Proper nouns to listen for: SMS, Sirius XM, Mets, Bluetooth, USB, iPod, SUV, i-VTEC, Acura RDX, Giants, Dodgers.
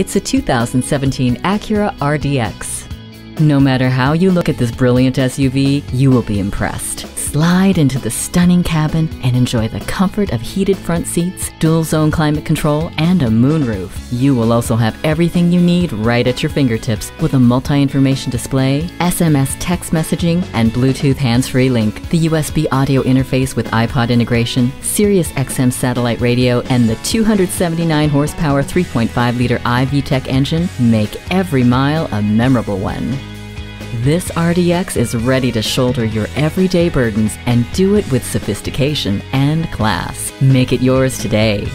It's a 2017 Acura RDX. No matter how you look at this brilliant SUV, you will be impressed. Slide into the stunning cabin and enjoy the comfort of heated front seats, dual-zone climate control, and a moonroof. You will also have everything you need right at your fingertips with a multi-information display, SMS text messaging, and Bluetooth hands-free link, the USB audio interface with iPod integration, Sirius XM satellite radio, and the 279-horsepower 3.5-liter i-VTEC engine make every mile a memorable one. This RDX is ready to shoulder your everyday burdens and do it with sophistication and class. Make it yours today.